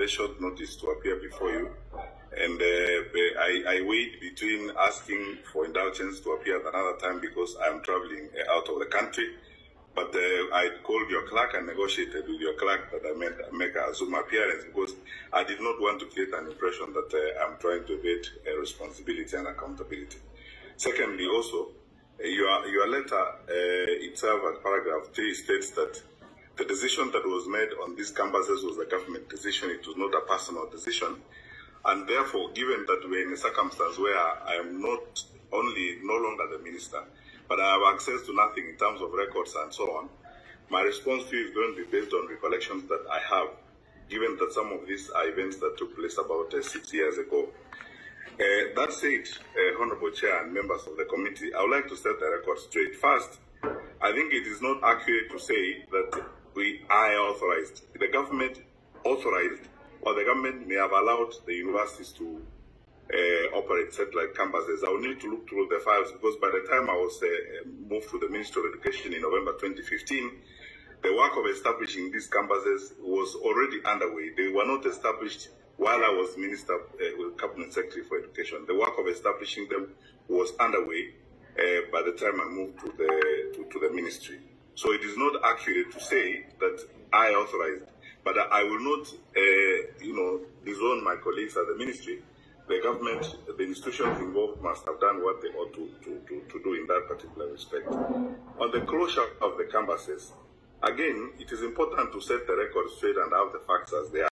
very short notice to appear before you, and I wait between asking for indulgence to appear at another time because I'm traveling out of the country. But I called your clerk and negotiated with your clerk that I make a Zoom appearance because I did not want to create an impression that I'm trying to evade responsibility and accountability. Secondly, also, your letter itself at paragraph 3 states that the decision that was made on these campuses was a government decision. It was not a personal decision. And therefore, given that we're in a circumstance where I am no longer the minister, but I have access to nothing in terms of records and so on, my response to you is going to be based on recollections that I have, given that some of these are events that took place about 6 years ago. That said, Honorable Chair and members of the committee, I would like to set the record straight. First, I think it is not accurate to say that I authorized. The government authorized, or the government may have allowed the universities to operate satellite campuses. I will need to look through the files because by the time I was moved to the Ministry of Education in November 2015, the work of establishing these campuses was already underway. They were not established while I was Minister, Cabinet Secretary for Education. The work of establishing them was underway by the time I moved to the ministry. So it is not accurate to say that I authorized, but I will not, disown my colleagues at the ministry. The government, the institutions involved must have done what they ought to do in that particular respect. On the closure of the campuses, again, it is important to set the record straight and have the facts as they are.